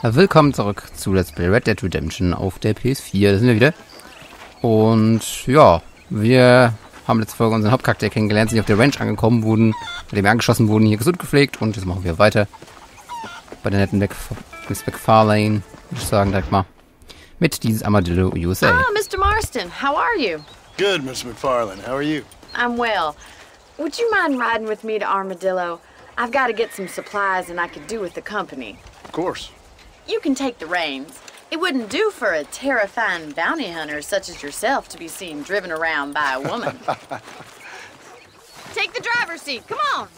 Willkommen zurück zu Let's Play Red Dead Redemption auf der PS4. Da sind wir wieder. Und ja, wir haben letzte Folge unseren Hauptcharakter kennengelernt, sind auf der Ranch angekommen, nachdem wir angeschossen wurden, hier gesund gepflegt. Und jetzt machen wir weiter bei der netten Miss MacFarlane, würde ich sagen, direkt mal mit dieses Armadillo USA. Oh, Mr. Marston, how are you? Good, Miss MacFarlane, how are you? I'm well. Would you mind riding with me to Armadillo? I've got to get some supplies and I could do with the company. Of course. You can take the reins. It wouldn't do for a terrifying bounty hunter such as yourself to be seen driven around by a woman. Take the driver's seat. Come on.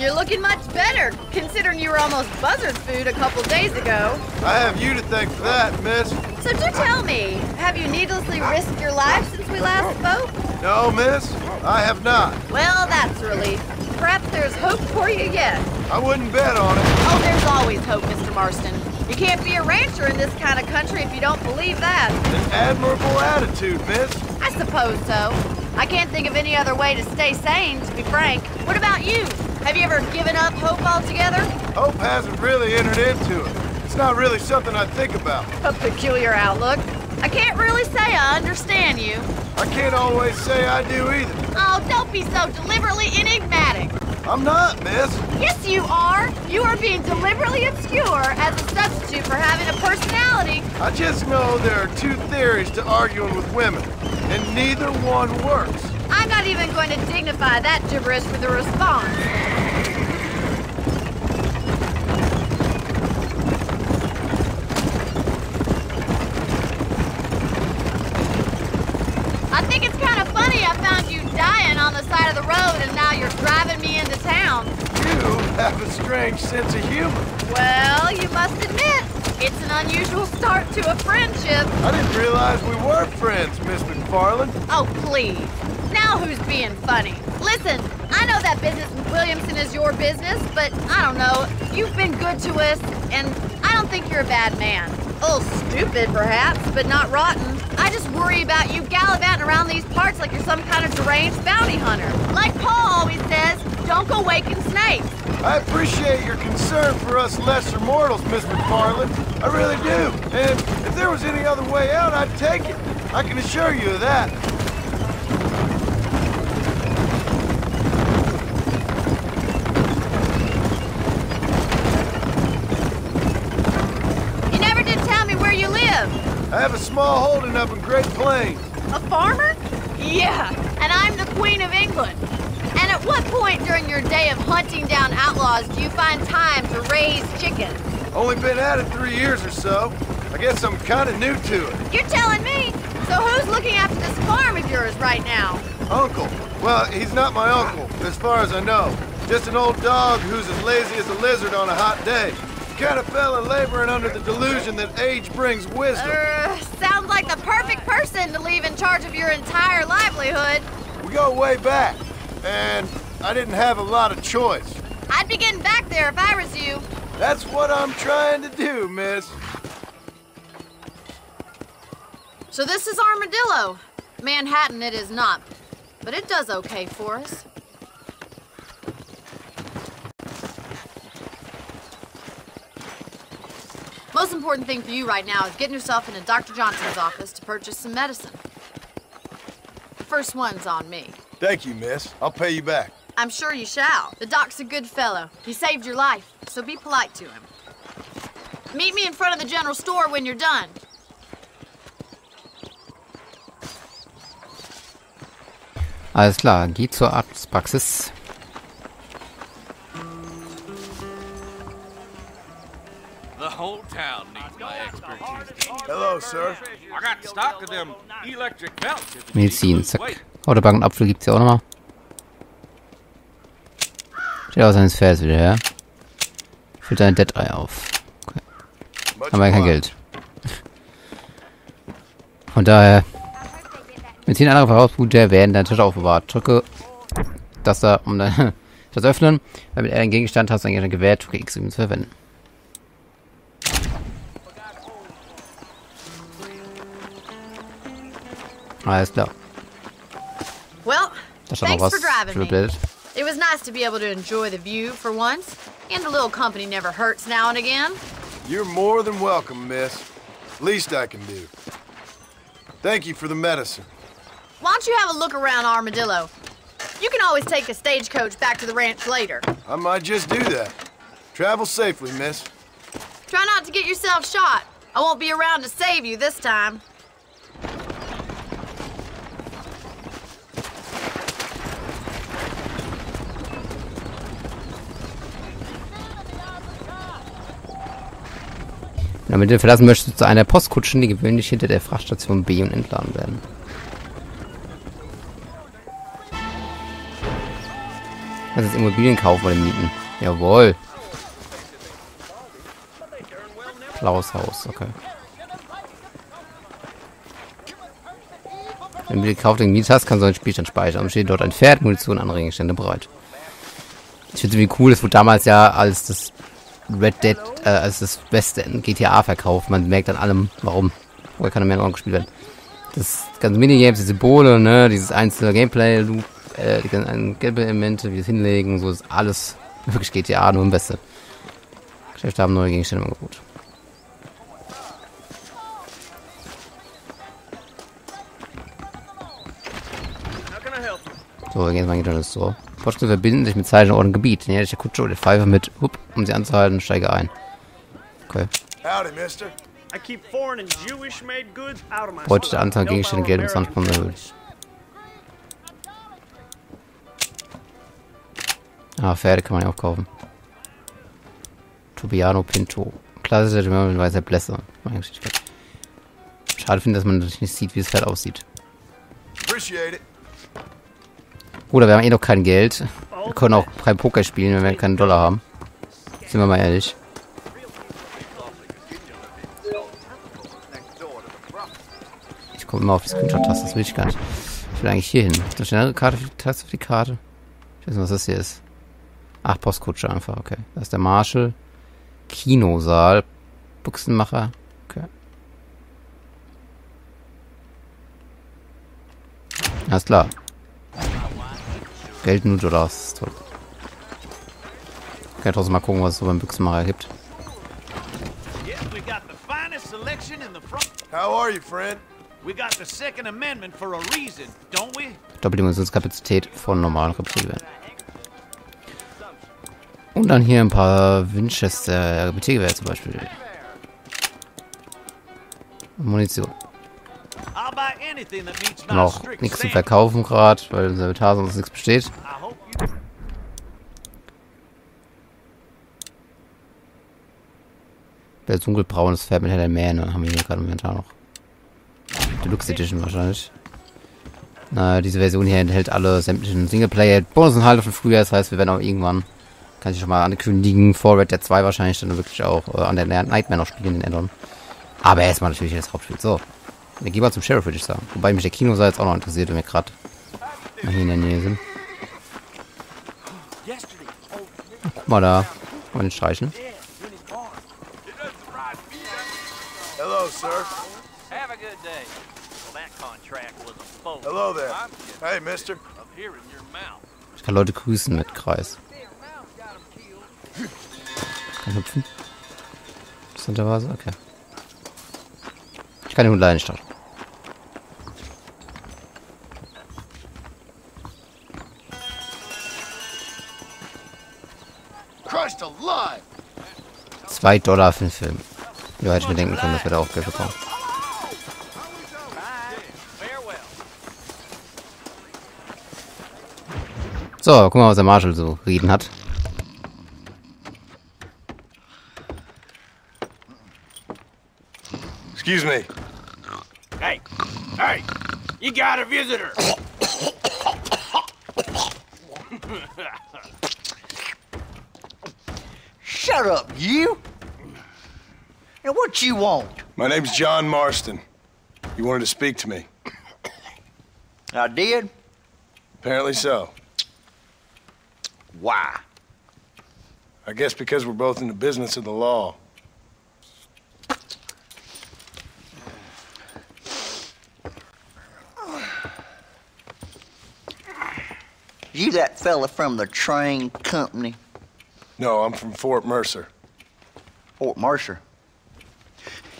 You're looking much better, considering you were almost buzzard food a couple days ago. I have you to thank for that, miss. So do tell me, have you needlessly risked your life since we last spoke? No, miss, I have not. Well, that's a relief. Perhaps there's hope for you yet. I wouldn't bet on it. Oh, there's always hope, Mr. Marston. You can't be a rancher in this kind of country if you don't believe that. An admirable attitude, miss. I suppose so. I can't think of any other way to stay sane, to be frank. What about you? Have you ever given up hope altogether? Hope hasn't really entered into it. It's not really something I think about. A peculiar outlook. I can't really say I understand you. I can't always say I do either. Oh, don't be so deliberately enigmatic. I'm not, miss. Yes, you are. You are being deliberately obscure as a substitute for having a personality. I just know there are two theories to arguing with women, and neither one works. I'm not even going to dignify that gibberish with a response. I think it's kind of funny I found you dying on the side of the road and now you're driving me into town. You have a strange sense of humor. Well, you must admit, it's an unusual start to a friendship. I didn't realize we were friends, Miss MacFarlane. Oh, please. Now who's being funny? Listen, I know that business with Williamson is your business, but I don't know. You've been good to us, and I don't think you're a bad man. A little stupid, perhaps, but not rotten. I just worry about you gallivanting around these parts like you're some kind of deranged bounty hunter. Like Paul always says, don't go waking snakes. I appreciate your concern for us lesser mortals, Miss MacFarlane. I really do. And if there was any other way out, I'd take it. I can assure you of that. I have a small holding up in Great Plains. A farmer? Yeah, and I'm the Queen of England. And at what point during your day of hunting down outlaws do you find time to raise chickens? Only been at it 3 years or so. I guess I'm kind of new to it. You're telling me? So who's looking after this farm of yours right now? Uncle. Well, he's not my uncle, as far as I know. Just an old dog who's as lazy as a lizard on a hot day. Kind of fella laboring under the delusion that age brings wisdom. Sounds like the perfect person to leave in charge of your entire livelihood. We go way back, and I didn't have a lot of choice. I'd be getting back there if I was you. That's what I'm trying to do, miss. So this is Armadillo. Manhattan it is not, but it does okay for us. Most important thing for you right now is getting yourself into Dr. Johnson's office to purchase some medicine. The first one's on me. Thank you, miss. I'll pay you back. I'm sure you shall. The doc's a good fellow. He saved your life, so be polite to him. Meet me in front of the general store when you're done. Alles klar, geh zur Arztpraxis. Whole town needs my expertise. Hello, sir. I got stock of them electric belts. Medizin, zack. Autobank und Apfel gibt's ja auch nochmal. Steht aus seines Pferdes wieder her. Füllt dein Dead Eye auf. Okay. Haben wir ja kein Geld. Von daher. Medizin andere Verbrauchsgüter werden dein Tisch aufbewahrt. Drücke das da, um dein das öffnen. Damit er einen Gegenstand hast, dann gerne gewährt, drücke X, um ihn zu verwenden. Alles klar. Da stand noch was für Bild. It was nice to be able to enjoy the view for once. And a little company never hurts now and again. You're more than welcome, miss. Least I can do. Thank you for the medicine. Why don't you have a look around Armadillo? You can always take a stagecoach back to the ranch later. I might just do that. Travel safely, miss. Try not to get yourself shot. I won't be around to save you this time. Damit du verlassen möchtest, zu einer Postkutsche, die gewöhnlich hinter der Frachtstation B und entladen werden. Das ist Immobilien kaufen oder mieten. Jawohl. Blaues Haus, okay. Wenn du gekauft und gemietet hast, kannst du einen Spielstand speichern. Und steht dort ein Pferd, Munition, andere Gegenstände bereit. Ich finde es irgendwie cool, das wurde damals ja als das Red Dead als das beste GTA-Verkauf. Man merkt an allem, warum. Vorher kann mehr in Ordnung gespielt werden. Das ganze Minigames, die Symbole, ne, dieses einzelne Gameplay-Loop, die ganzen gelben Elemente, wie es hinlegen, so ist alles wirklich GTA, nur im Beste. Geschäfte haben neue Gegenstände im Angebot. So, jetzt mal geht das so. Postkutsche verbinden sich mit Zeichen und Gebiet. Näher der Kutsche oder Pfeife mit Hup, um sie anzuhalten, steige ein. Okay. Heute der Anzahl Gegenstände Geld um 20% erhöht. Ah, Pferde kann man ja auch kaufen. Tobiano Pinto. Klassischer mit weißer Blässe. Schade finde, dass man das nicht sieht, wie das Pferd aussieht. Oder wir haben eh noch kein Geld. Wir können auch kein Poker spielen, wenn wir keinen Dollar haben. Sind wir mal ehrlich. Ich komme immer auf die Screenshot-Taste, das will ich gar nicht. Ich will eigentlich hier hin. Ist das schnellere Karte für die Taste, für die Karte? Ich weiß nicht, was das hier ist. Ach, Postkutsche einfach, okay. Da ist der Marshall. Kinosaal. Buchsenmacher. Okay. Alles klar. Geld nur Dollars. Toll. Ich kann trotzdem mal gucken, was es so beim Büchsenmacher gibt. Doppeldimensionskapazität von normalen Repliken. Und dann hier ein paar Winchester Replikgewehr zum Beispiel. Munition. Noch nichts zu verkaufen gerade, weil im Inventar sonst nichts besteht. Der dunkelbraunes Pferd mit heller Mähne haben wir hier gerade im Inventar noch. Deluxe Edition wahrscheinlich. Na, diese Version hier enthält alle sämtlichen Singleplayer-Bonusinhalte von früher. Das heißt, wir werden auch irgendwann, kann ich schon mal ankündigen, vor Red Dead 2 wahrscheinlich dann wirklich auch an der Nightmare noch spielen, den Add-on. Aber erstmal natürlich das Hauptspiel. So. Wir gehen mal zum Sheriff, würde ich sagen. Wobei mich der Kinosaal jetzt auch noch interessiert, wenn wir gerade hier in der Nähe sind. Guck mal da. Kann man den streichen? Hello, sir. Have a good day. Well, that contract was a fool. Hello there. Hey, mister. Ich kann Leute grüßen mit Kreis. Kann hüpfen. Interessanterweise, okay. Ich kann den Hund leider nicht starten. $2 für den Film. Ja, hätte ich mir denken können, dass wir da auch Geld bekommen. So, guck mal, was der Marshall so reden hat. Excuse me. Hey, hey, you got a visitor. Shut up, you. Now, what you want? My name's John Marston. You wanted to speak to me. I did? Apparently so. Why? I guess because we're both in the business of the law. You that fella from the train company? No, I'm from Fort Mercer. Fort Mercer?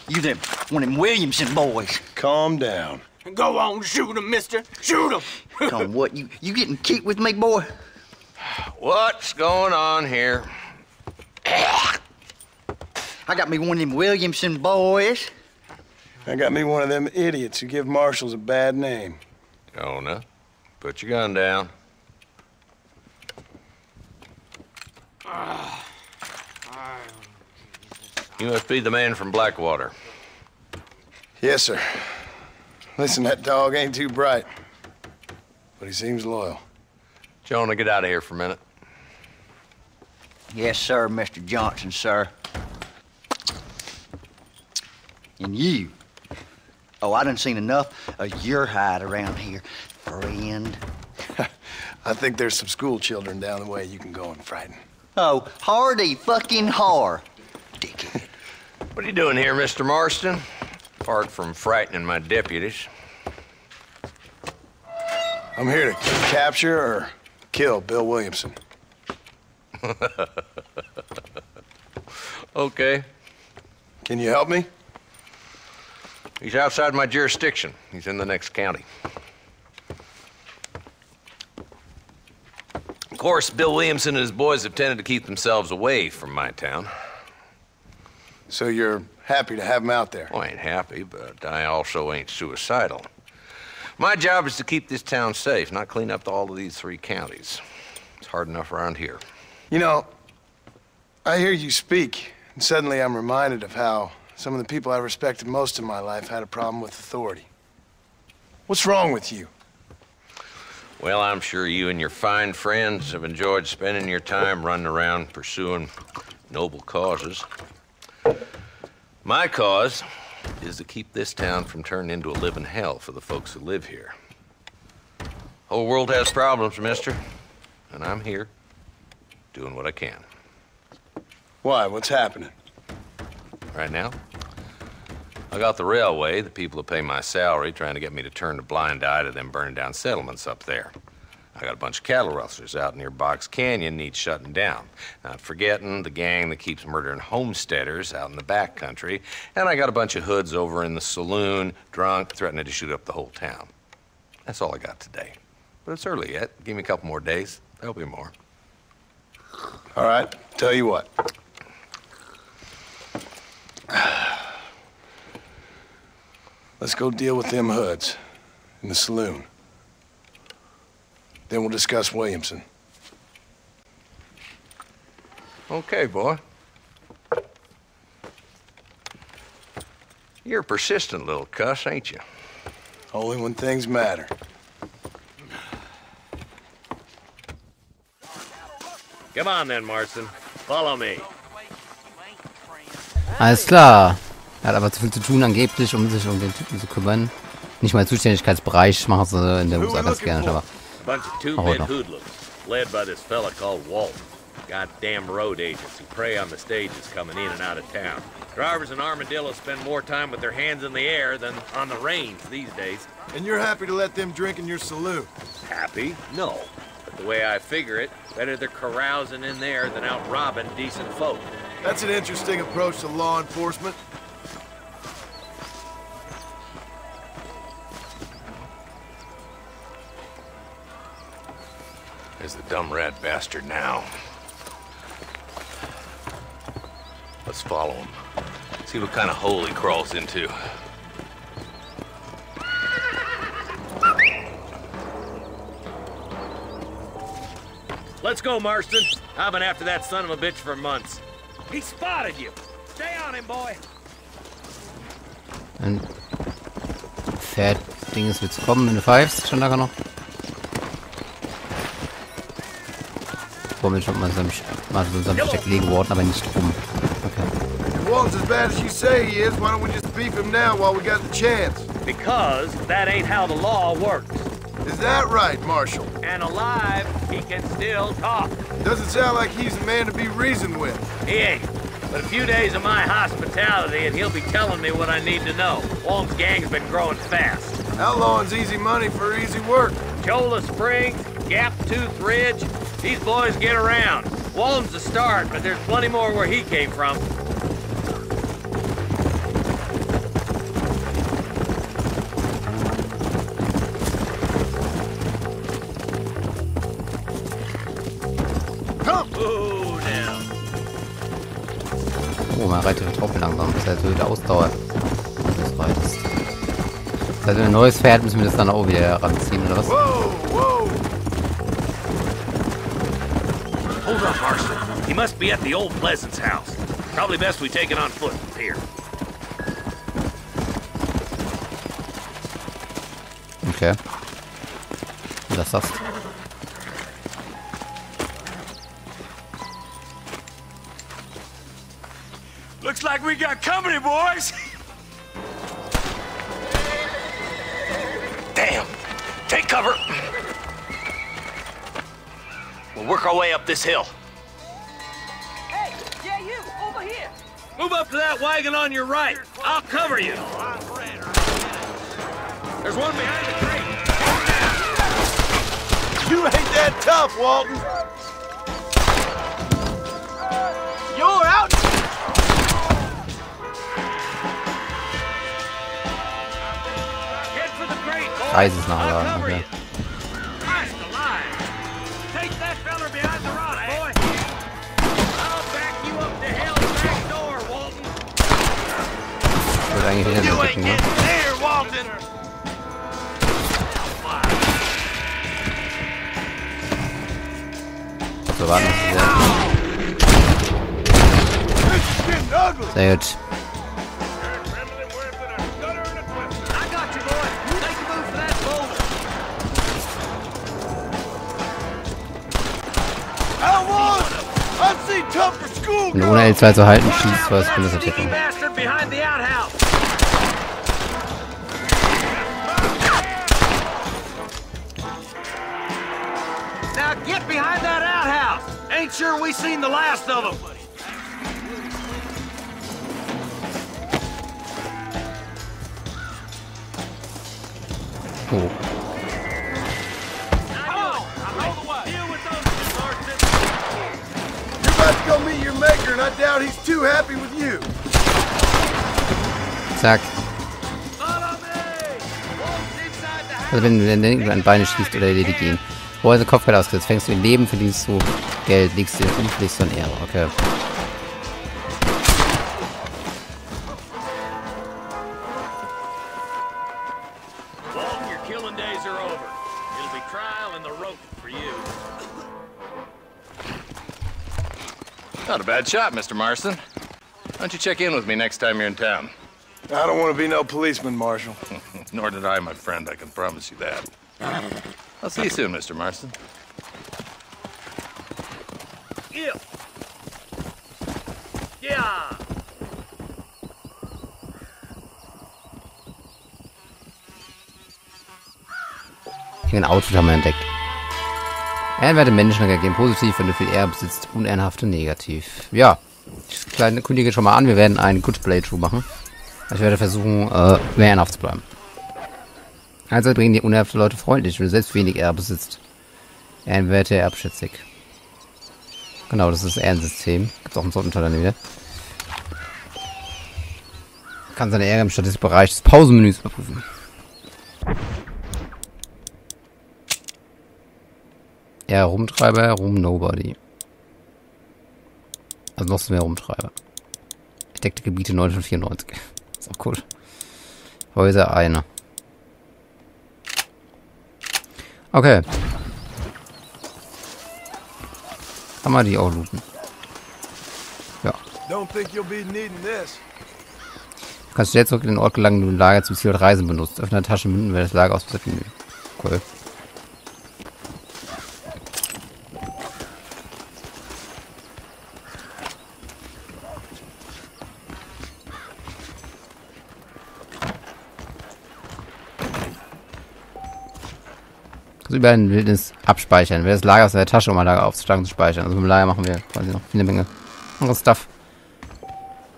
You that one of them Williamson boys? Calm down. Go on, shoot him, mister. Shoot him! Come what? You getting cute with me, boy? What's going on here? I got me one of them Williamson boys. I got me one of them idiots who give marshals a bad name. Jonah, put your gun down. You must be the man from Blackwater. Yes, sir. Listen, that dog ain't too bright, but he seems loyal. Jonah, get out of here for a minute. Yes, sir, Mr. Johnson, sir. And you. Oh, I done seen enough of your hide around here, friend. I think there's some school children down the way you can go and frighten. Oh, hardy fucking har. Dickhead. What are you doing here, Mr. Marston? Apart from frightening my deputies. I'm here to capture or kill Bill Williamson. Okay. Can you help me? He's outside my jurisdiction. He's in the next county. Of course, Bill Williamson and his boys have tended to keep themselves away from my town. So you're happy to have him out there? Well, I ain't happy, but I also ain't suicidal. My job is to keep this town safe, not clean up all of these three counties. It's hard enough around here. You know, I hear you speak, and suddenly I'm reminded of how some of the people I respected most in my life had a problem with authority. What's wrong with you? Well, I'm sure you and your fine friends have enjoyed spending your time running around pursuing noble causes. My cause is to keep this town from turning into a living hell for the folks who live here. Whole world has problems, mister, and I'm here doing what I can. Why? What's happening? Right now, I got the railway, the people who pay my salary, trying to get me to turn a blind eye to them burning down settlements up there. I got a bunch of cattle rustlers out near Box Canyon needs shutting down. Not forgetting the gang that keeps murdering homesteaders out in the back country. And I got a bunch of hoods over in the saloon, drunk, threatening to shoot up the whole town. That's all I got today. But it's early yet. Give me a couple more days. There'll be more. All right, tell you what. Let's go deal with them hoods in the saloon. Then we'll discuss Williamson. Okay, boy. You're a persistent little cuss, ain't you? Only when things matter. Come on then, Marston. Follow me. Alles klar. Er hat aber zu viel zu tun, angeblich, um sich um den Typen zu kümmern. Nicht mal Zuständigkeitsbereich, machen sie in der USA ganz gerne, aber. Bunch of two-bit hoodlums, led by this fella called Walton. Goddamn road agents who prey on the stages coming in and out of town. Drivers in Armadillo spend more time with their hands in the air than on the reins these days. And you're happy to let them drink in your saloon? Happy? No. But the way I figure it, better they're carousing in there than out robbing decent folk. That's an interesting approach to law enforcement. There's the dumb rat bastard now. Let's follow him. See what kind of hole he crawls into. Let's go, Marston. I've been after that son of a bitch for months. He spotted you. Stay on him, boy. Ein Pferd-Ding ist jetzt kommen, wenn du pfeifst, schon lange noch. Warum bin ich schon mal so ein Versteck legen worden, aber nicht rum. Okay. Walton's as bad as you say he is. Why don't we just beef him now while we got the chance? Because that ain't how the law works. Is that right, Marshal? And alive, he can still talk. Doesn't sound like he's a man to be reasoned with. He ain't. But a few days of my hospitality and he'll be telling me what I need to know. Walton's gang's been growing fast. Outlawing's easy money for easy work. Jola Springs, Gap Tooth Ridge. These boys get around. Walton's a start, but there's plenty more where he came from. Oh, man reitet den Tropfen langsam, bis er so wieder Ausdauer. Also ein neues Pferd müssen wir das dann auch wieder ranziehen, oder was? Hold up, Marston. He must be at the old Pleasant's house. Probably best we take it on foot from here. Okay. Lass das. Looks like we got company, boys. Damn! Take cover! We'll work our way up this hill. Hey! Yeah, you! Over here! Move up to that wagon on your right! I'll cover you! There's one behind the crate! You ain't that tough, Walton! You're out! Eis ist nachladen, okay. Ich würde eigentlich hinten drücken, ne? So, warten wir. Sehr gut. Und ohne L2 zu halten, schießt was für eine Vertiefung. Oh. Zack. Also wenn du an Beine schießt oder die gehen. Wo also Kopfgeld ausgesetzt, fängst du in Leben, verdienst du Geld, legst dir um, legst du an Ehre. Okay. Not a bad shot, Mr. Marston. Why don't you check in with me next time you're in town? I don't want to be no policeman, Marshal. Nor did I, my friend. I can promise you that. I'll see you soon, Mr. Marston. Yeah. Yeah. Ein Auto haben wir entdeckt. Ehrenwerte Menschen reagieren positiv, wenn du viel Ehre besitzt, unehrenhafte negativ. Ja, ich kündige schon mal an, wir werden einen Good Playthrough machen. Ich werde versuchen, mehr ehrenhaft zu bleiben. Also bringen die unehrhafte Leute freundlich, wenn du selbst wenig Ehre besitzt. Ehrenwerte erbschätzig. Genau, das ist das Ehrensystem. Gibt es auch einen Sortenteil dann wieder. Kann seine Ehre im Statistikbereich des Pausenmenüs überprüfen. Ja, Rumtreiber, Nobody. Also noch sind wir Rumtreiber. Entdeckte Gebiete 994. Ist auch cool. Häuser eine. Okay. Kann man die auch looten. Ja. Du kannst jetzt zurück in den Ort gelangen, den du im Lager zum Ziel und Reisen benutzt. Öffne deine Taschen, münden wir das Lager aus. Cool. Über den Wildnis abspeichern. Wer das Lager aus der Tasche, um ein Lager aufzuschlagen, zu speichern. Also mit dem Lager machen wir quasi noch viele Menge anderes Stuff.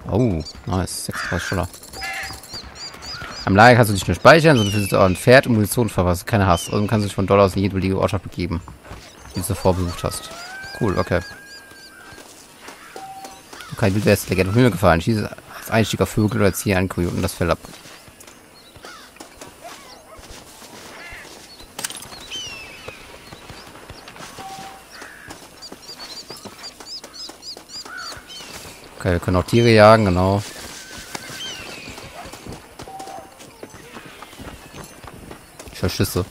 Oh, nice. $6.000. Am Lager kannst du nicht nur speichern, sondern findest auch ein Pferd und Munition verpassen. Keine Hass. Also kannst du dich von dort aus in jede beliebige Ortschaft begeben, die du zuvor besucht hast. Cool, okay. Kein Wildwest-Legende vom Himmel gefallen. Schieße als Einstieg auf Vögel oder ziehe einen Kojoten das Fell ab. Okay, wir können auch Tiere jagen, genau. Ich höre Schüsse.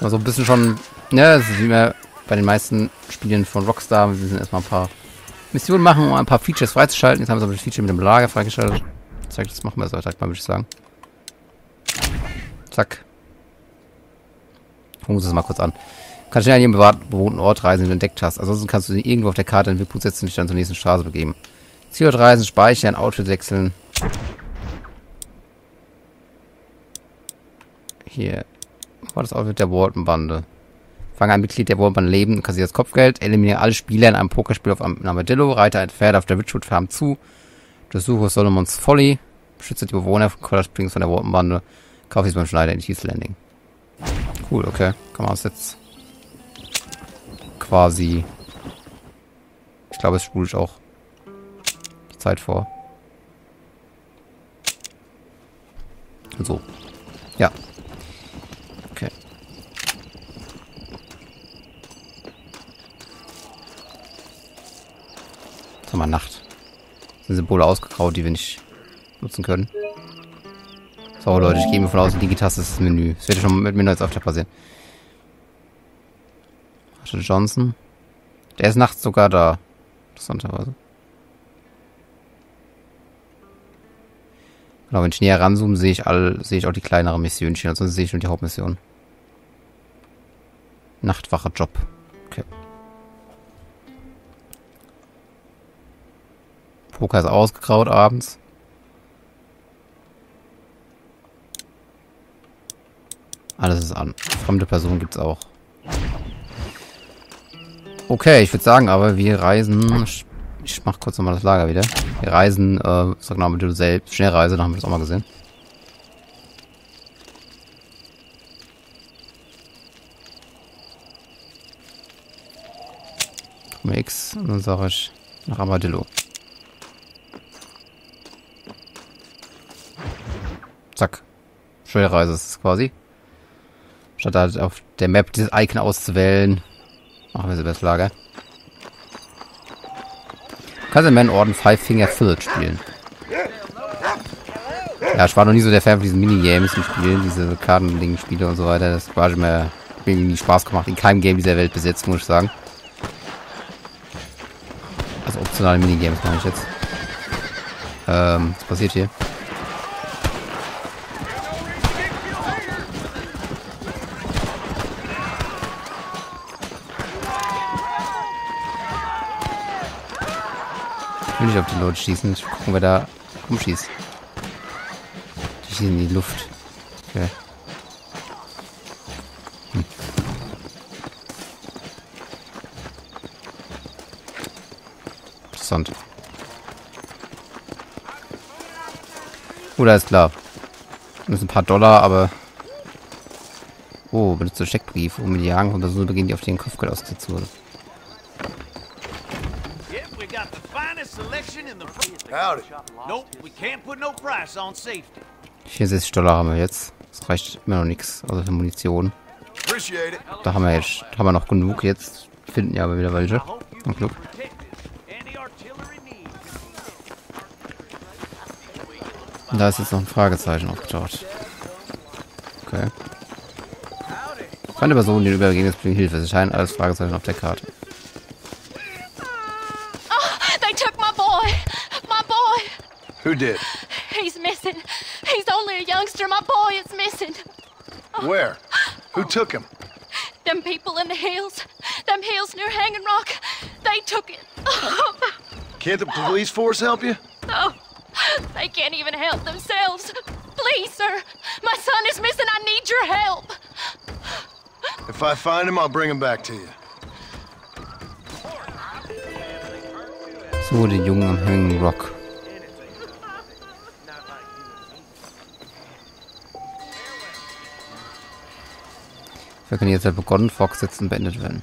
Also ein bisschen schon, ne, das ist wie immer bei den meisten Spielen von Rockstar. Wir sind erstmal ein paar Missionen machen, um ein paar Features freizuschalten. Jetzt haben wir so ein Feature mit dem Lager freigeschaltet. Zack, das machen wir so direkt mal, würde ich sagen. Zack. Gucken wir uns das mal kurz an. Kannst du an jedem bewohnten Ort reisen, den du entdeckt hast. Ansonsten kannst du irgendwo auf der Karte einen Wegpunkt setzen und dich dann zur nächsten Straße begeben. Zielort reisen, speichern, Outfit wechseln. Hier. War das Outfit der Walton-Bande? Fange ein Mitglied der Walton-Bande leben und kassiere das Kopfgeld. Eliminiere alle Spieler in einem Pokerspiel auf einem Armadillo. Reite ein Pferd auf der Witchwood-Farm zu. Durchsuche Solomons Folly. Beschütze die Bewohner von Collarsprings von der Walton-Bande. Kaufe dies beim Schneider in Diesel Landing. Cool, okay. Kann man uns jetzt quasi. Ich glaube, es spule ich auch die Zeit vor. So. Ja. Okay. Jetzt haben wir Nacht. Das sind Symbole ausgegraut, die wir nicht nutzen können. So, Leute, ich gehe mir von aus, die Digitaste ist das Menü. Das wird ja schon mit mir jetzt öfter passieren. Johnson. Der ist nachts sogar da. Interessanterweise. Genau, wenn ich näher ranzoome, sehe ich auch die kleineren Missionchen. Ansonsten sehe ich nur die Hauptmission. Nachtwache Job. Okay. Poker ist ausgegraut abends. Alles ist an. Fremde Personen gibt es auch. Okay, ich würde sagen, aber wir reisen. Ich mach kurz nochmal das Lager wieder. Wir reisen, sag mal mit du selbst. Schnellreise, da haben wir das auch mal gesehen. Komm X, und dann sage ich nach Armadillo. Zack. Schnellreise ist es quasi. Statt halt auf der Map dieses Icon auszuwählen. Machen wir sie das Lager. Kannst du Man Orden Five Finger Fillet spielen? Ja, ich war noch nie so der Fan von diesen Minigames im Spielen, diese Karten-Ding-Spiele und so weiter. Das hat quasi mir irgendwie Spaß gemacht. In keinem Game dieser Welt bis jetzt, muss ich sagen. Also optionale Minigames meine ich jetzt. Was passiert hier? Ich will nicht auf die Leute schießen. Ich will gucken, wer da rumschießt. Die schießen in die Luft. Okay. Hm. Interessant. Gut, alles klar. Wir müssen ein paar Dollar, aber... Oh, benutzt du Steckbrief, um die Jagen und so beginnen, die auf den Kopfgeld ausgesetzt wurde. $64 haben wir jetzt. Das reicht immer noch nichts. Also für Munition. Da haben wir jetzt, haben wir noch genug. Jetzt finden wir aber wieder welche. Zum Glück. Und da ist jetzt noch ein Fragezeichen aufgetaucht. Okay. Keine Personen, die übergehen, jetzt bringen Hilfe. Es scheinen alles Fragezeichen auf der Karte. Who did? He's missing. He's only a youngster. My boy is missing. Where? Who took him? Them people in the hills. Them hills near Hanging Rock. They took it. Can't the police force help you? No. They can't even help themselves. Please, sir. My son is missing. I need your help. If I find him, I'll bring him back to you. So, den Jungen am Hanging Rock. Wir können jetzt begonnen, fortsetzen, beendet werden.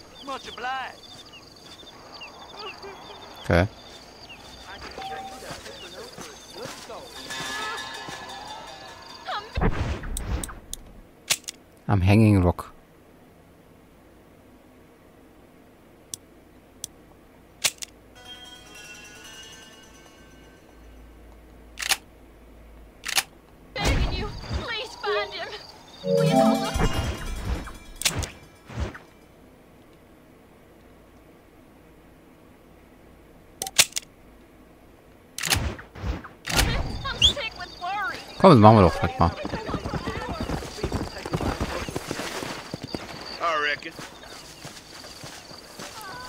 Okay. Am Hanging Rock. Komm, das machen wir doch halt mal.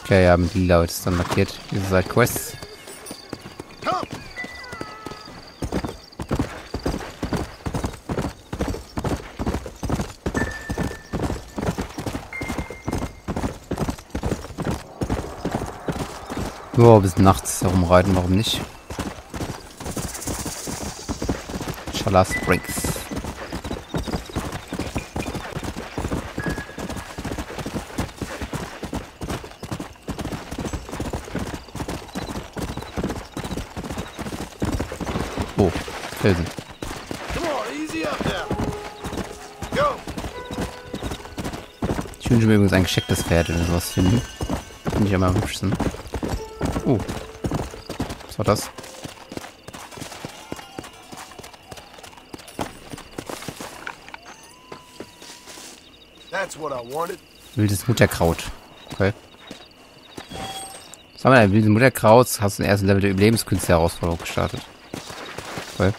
Okay, ja, mit Lila ist dann markiert. Diese Side-Quests. Nur bis nachts herumreiten, warum nicht? Jola Springs. Oh, Felsen. Ich wünsche mir übrigens ein geschecktes Pferd oder sowas finden. Finde ich am hübschsten. Oh. Was war das? Wildes Mutterkraut. Okay. Was haben wir denn? Wildes Mutterkraut. Hast du den ersten Level der Überlebenskünste-Herausforderung gestartet. Okay.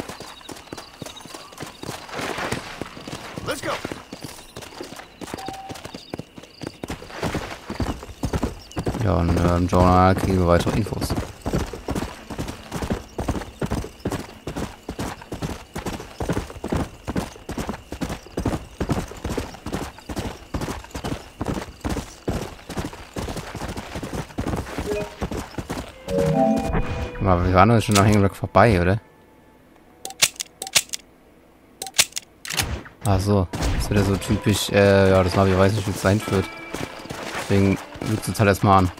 Let's go. Ja, und Jonah kriegen wir weitere Infos. Aber wir waren doch schon am Hanging Rock vorbei, oder? Ach so, das wird ja so typisch, ja, das war, ich weiß nicht, wie es sein wird. Deswegen lügt es halt erstmal an.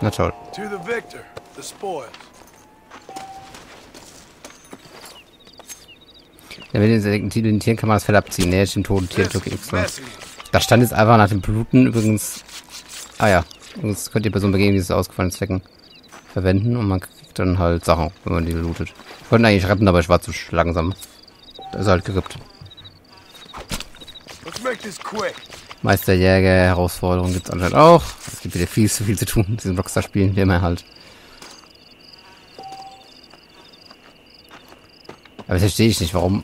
Na toll. To the victor, the spoils. Ja, wenn den seltenen Tieren kann man das Fell abziehen. Ne, jetzt dem toten Tier drücke X. Da stand jetzt einfach nach dem Bluten übrigens. Ah ja, übrigens könnt ihr Personen begeben, die es ausgefallenen Zwecken verwenden und man kriegt dann halt Sachen, wenn man die lootet. Wir konnten eigentlich retten, aber ich war zu langsam. Da ist er halt gerippt. Meisterjäger-Herausforderung gibt es anscheinend auch. Es gibt wieder viel zu viel zu tun in diesen Rockstar-Spielen, wie immer halt. Aber das verstehe ich nicht, warum.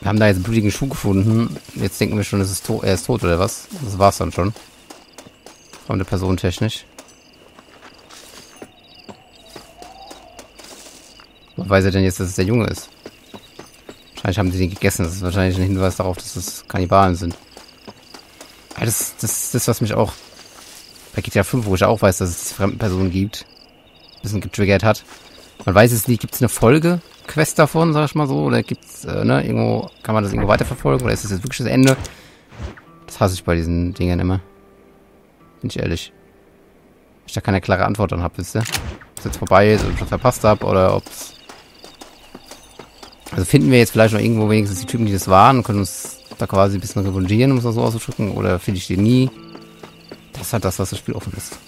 Wir haben da jetzt einen blutigen Schuh gefunden. Jetzt denken wir schon, es ist er ist tot oder was? Das war's dann schon. Von der Person technisch. Weiß er denn jetzt, dass es der Junge ist? Wahrscheinlich haben sie den gegessen. Das ist wahrscheinlich ein Hinweis darauf, dass es Kannibalen sind. Ja, das ist das, was mich auch bei GTA 5, wo ich auch weiß, dass es Fremdenpersonen gibt, ein bisschen getriggert hat. Man weiß es nicht, gibt es eine Folge-Quest davon, sag ich mal so, oder gibt's, ne, irgendwo, kann man das irgendwo weiterverfolgen, oder ist das jetzt wirklich das Ende? Das hasse ich bei diesen Dingern immer. Bin ich ehrlich. Wenn ich da keine klare Antwort dann habe, wisst ihr? Ob es jetzt vorbei ist, ob ich was verpasst habe, oder ob es... Also finden wir jetzt vielleicht noch irgendwo wenigstens die Typen, die das waren, und können uns da quasi ein bisschen revanchieren, um es mal so auszudrücken, oder finde ich den nie? Das ist halt das, was das Spiel offen ist.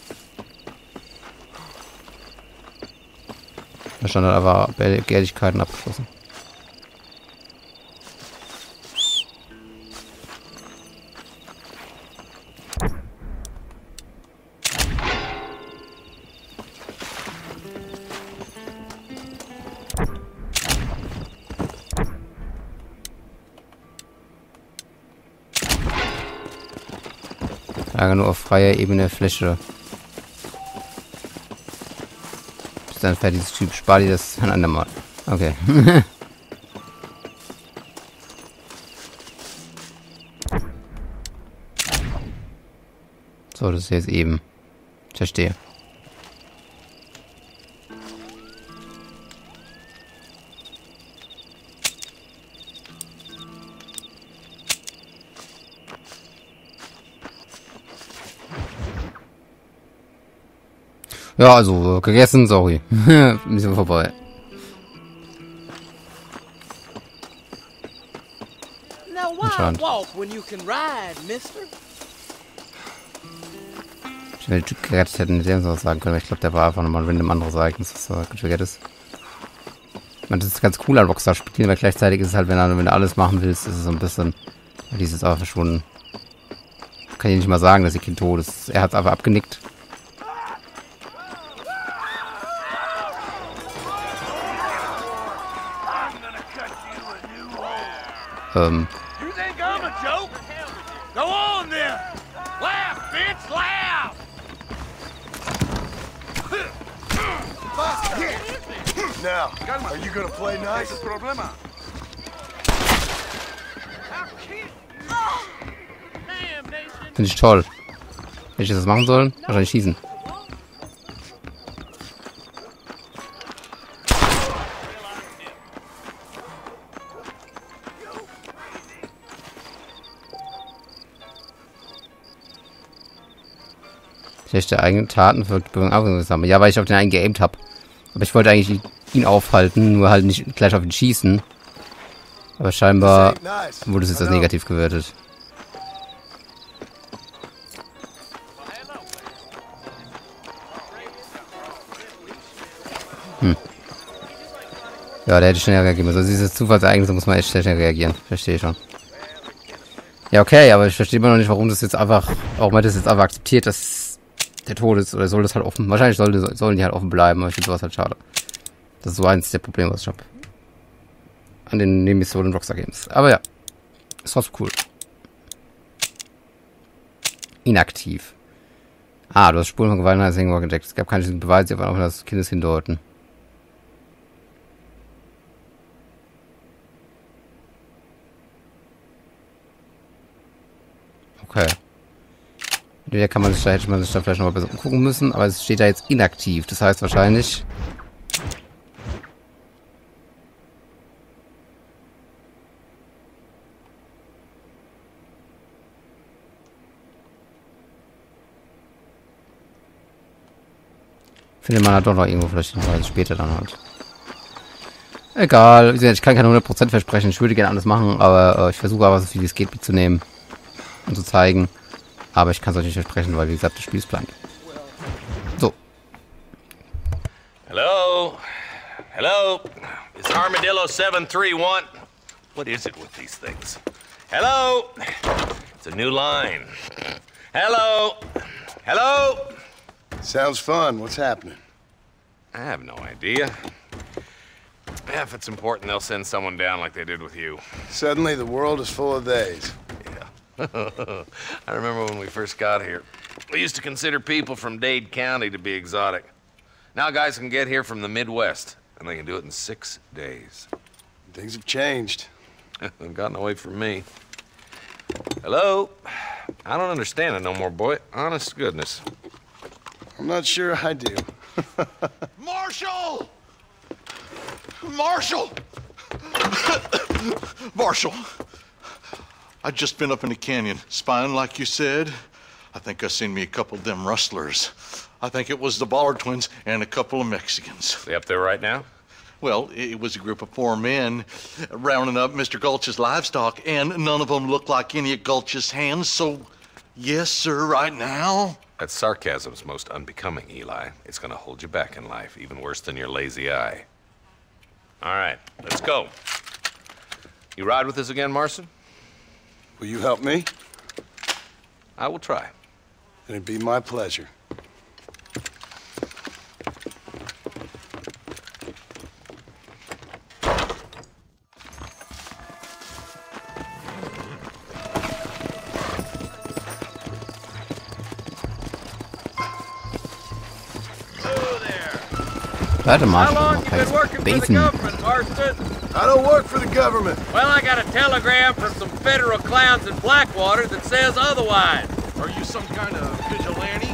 Da stand halt aber Begehrlichkeiten abgeschlossen. Nur auf freier Ebene Fläche. Ist dann fertiges Typ. Spar dir das ein andermal. Okay. So, das ist jetzt eben. Ich verstehe. Ja, also, gegessen, sorry. Müssen wir vorbei. Now why walk when you can ride, mister? Wenn wir den Typ gerettet hätten, hätten wir uns was sagen können, aber ich glaube, der war einfach nochmal ein random anderes Ereignis, das so getriggert ist. Ich meine, das ist ganz cool an Rockstar-Spielen, weil gleichzeitig ist es halt, wenn du alles machen willst, ist es so ein bisschen... Die ist jetzt aber verschwunden. Ich kann ja nicht mal sagen, dass ihr Kind tot ist. Er hat es einfach abgenickt. You think I'm a joke? Go on then! Laugh, bitch, laugh! Now, are you gonna play nice? Problema. Finde ich toll. Hätte ich das machen sollen? Wahrscheinlich schießen. Schlechte eigenen Taten für die Bürger. Ja, weil ich auf den einen geaimt habe. Aber ich wollte eigentlich ihn aufhalten, nur halt nicht gleich auf ihn schießen. Aber scheinbar wurde es jetzt als negativ gewertet. Hm. Ja, da hätte ich schneller reagieren müssen. Also dieses Zufallsereignis, da muss man echt schneller reagieren. Verstehe ich schon. Ja, okay, aber ich verstehe immer noch nicht, warum das jetzt einfach, warum man das jetzt einfach akzeptiert, dass der Tod ist, oder soll das halt offen, wahrscheinlich sollen die halt offen bleiben, aber ich finde sowas halt schade. Das ist so eins der Probleme, was ich habe. An den Nebenmissionen Rockstar Games. Aber ja, ist trotzdem cool. Inaktiv. Ah, du hast Spuren von Gewalt in Hanging Rock entdeckt. Es gab keine Beweise, die auf das Kindes hindeuten. Okay. Da hätte man sich da vielleicht nochmal besser umgucken müssen, aber es steht da jetzt inaktiv. Das heißt wahrscheinlich... Findet man halt doch noch irgendwo vielleicht noch später dann halt. Egal, ich kann keine 100% versprechen. Ich würde gerne alles machen, aber ich versuche aber so viel wie es geht mitzunehmen und zu zeigen. Aber ich kann es euch nicht versprechen, weil wie gesagt, das Spiel ist blank. So. Hello. Hello. Is Armadillo 731? What is it with these things? Hello. It's a new line. Hello. Hello. Sounds fun. What's happening? I have no idea. If it's important, they'll send someone down like they did with you. Suddenly the world is full of theys. I remember when we first got here. We used to consider people from Dade County to be exotic. Now guys can get here from the Midwest, and they can do it in 6 days. Things have changed. They've gotten away from me. Hello? I don't understand it no more, boy. Honest goodness. I'm not sure I do. Marshal! Marshal! Marshal! I've just been up in the canyon, spying like you said. I think I seen me a couple of them rustlers. I think it was the Ballard Twins and a couple of Mexicans. They up there right now? Well, it was a group of four men rounding up Mr. Gulch's livestock, and none of them looked like any of Gulch's hands, so yes, sir, right now. That sarcasm's most unbecoming, Eli. It's gonna hold you back in life, even worse than your lazy eye. All right, let's go. You ride with us again, Marston? Will you help me? I will try. It'd be my pleasure. Warte mal, how long have you been working for the government, Marston? I don't work for the government. Well, I got a telegram from some federal clowns in Blackwater that says otherwise. Are you some kind of vigilante?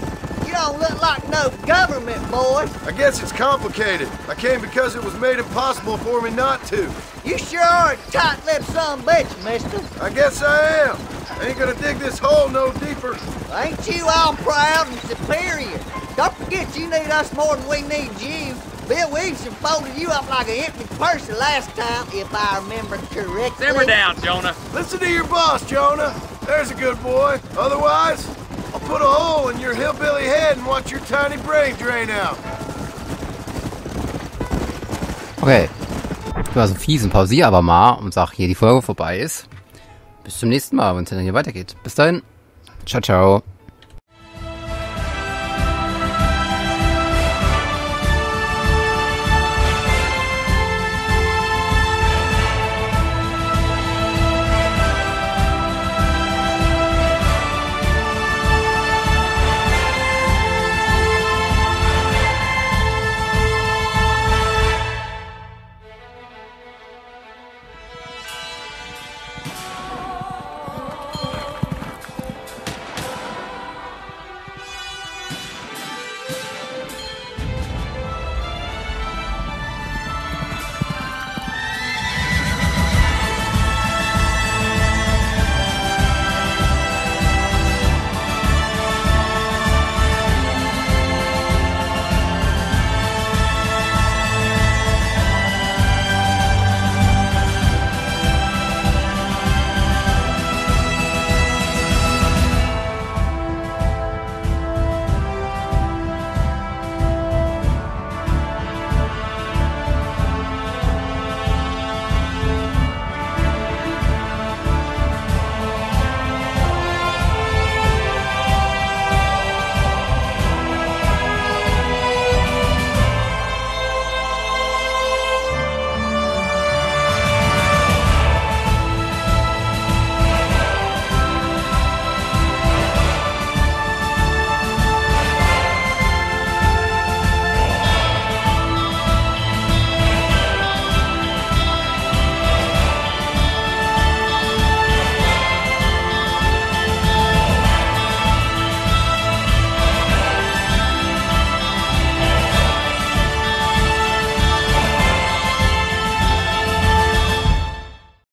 You don't look like no government, boy. I guess it's complicated. I came because it was made impossible for me not to. You sure are a tight-lipped sumbitch, mister. I guess I am. I ain't gonna dig this hole no deeper. Well, ain't you all proud and superior? Don't forget you need us more than we need you. Bill Weaves folded you up like an empty person last time, if I remember correctly. Simmer down, Jonah. Listen to your boss, Jonah. There's a good boy. Otherwise, I'll put a hole in your hillbilly head and watch your tiny brain drain out. Okay. Du hast einen fiesen, pausier aber mal und sag hier, die Folge vorbei ist. Bis zum nächsten Mal, wenn es dann hier weitergeht. Bis dahin. Ciao, ciao.